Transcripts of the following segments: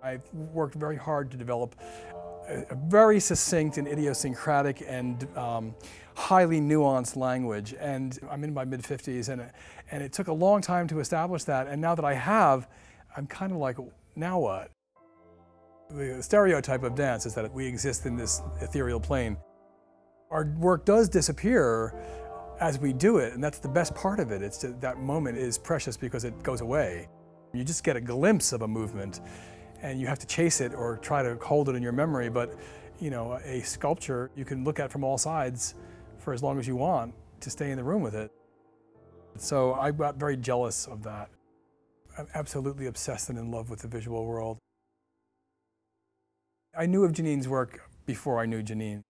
I've worked very hard to develop a very succinct and idiosyncratic and highly nuanced language. And I'm in my mid-50s, and it took a long time to establish that. And now that I have, I'm kind of like, now what? The stereotype of dance is that we exist in this ethereal plane. Our work does disappear as we do it, and that's the best part of it. It's that moment is precious because it goes away. You just get a glimpse of a movement, and you have to chase it or try to hold it in your memory, but you know, a sculpture you can look at from all sides for as long as you want to stay in the room with it. So I got very jealous of that. I'm absolutely obsessed and in love with the visual world. I knew of Janine's work before I knew Janine.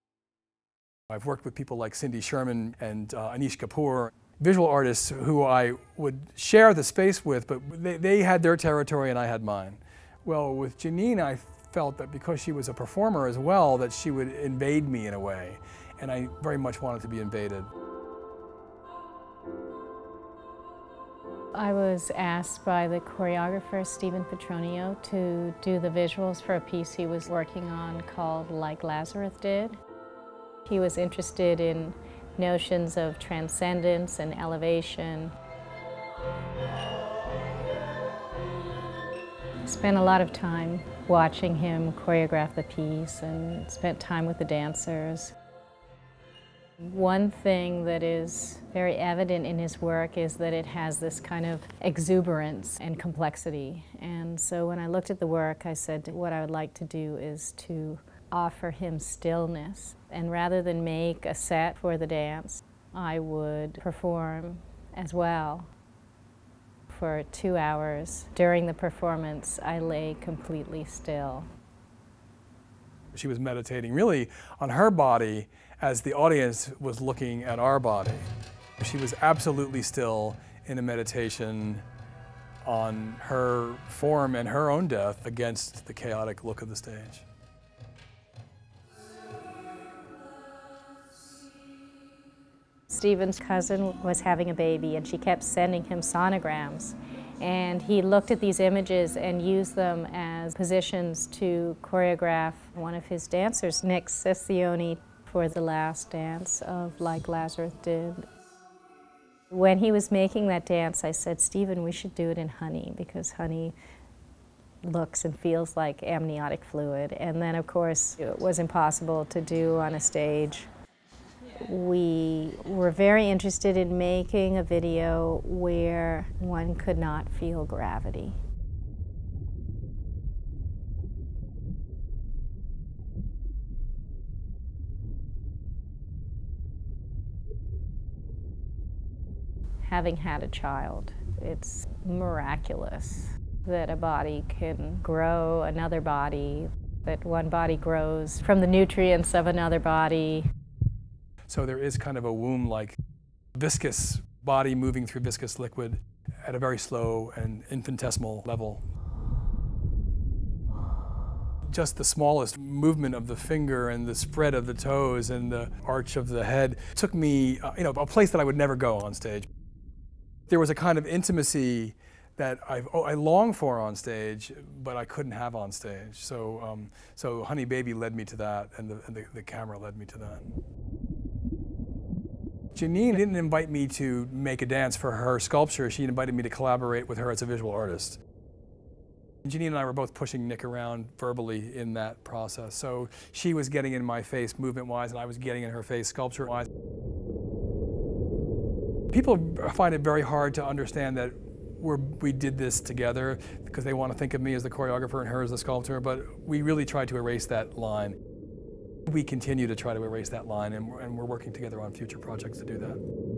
I've worked with people like Cindy Sherman and Anish Kapoor, visual artists who I would share the space with, but they had their territory and I had mine. Well, with Janine, I felt that because she was a performer as well, that she would invade me in a way, and I very much wanted to be invaded. I was asked by the choreographer, Stephen Petronio, to do the visuals for a piece he was working on called Like Lazarus Did. He was interested in notions of transcendence and elevation. Spent a lot of time watching him choreograph the piece and spent time with the dancers. One thing that is very evident in his work is that it has this kind of exuberance and complexity. And so when I looked at the work, I said what I would like to do is to offer him stillness. And rather than make a set for the dance, I would perform as well. For 2 hours. During the performance, I lay completely still. She was meditating really on her body as the audience was looking at our body. She was absolutely still in a meditation on her form and her own death against the chaotic look of the stage. Stephen's cousin was having a baby and she kept sending him sonograms, and he looked at these images and used them as positions to choreograph one of his dancers, Nick Sciscione, for the last dance of Like Lazarus Did. When he was making that dance, I said, Stephen, we should do it in honey, because honey looks and feels like amniotic fluid. And then, of course, it was impossible to do on a stage. We were very interested in making a video where one could not feel gravity. Having had a child, it's miraculous that a body can grow another body, that one body grows from the nutrients of another body. So there is kind of a womb-like viscous body moving through viscous liquid at a very slow and infinitesimal level. Just the smallest movement of the finger and the spread of the toes and the arch of the head took me, you know, a place that I would never go on stage. There was a kind of intimacy that I long for on stage, but I couldn't have on stage. So, so Honey Baby led me to that, and the camera led me to that. Janine didn't invite me to make a dance for her sculpture. She invited me to collaborate with her as a visual artist. Janine and I were both pushing Nick around verbally in that process. So she was getting in my face movement-wise, and I was getting in her face sculpture-wise. People find it very hard to understand that we did this together, because they want to think of me as the choreographer and her as the sculptor, but we really tried to erase that line. We continue to try to erase that line, and we're working together on future projects to do that.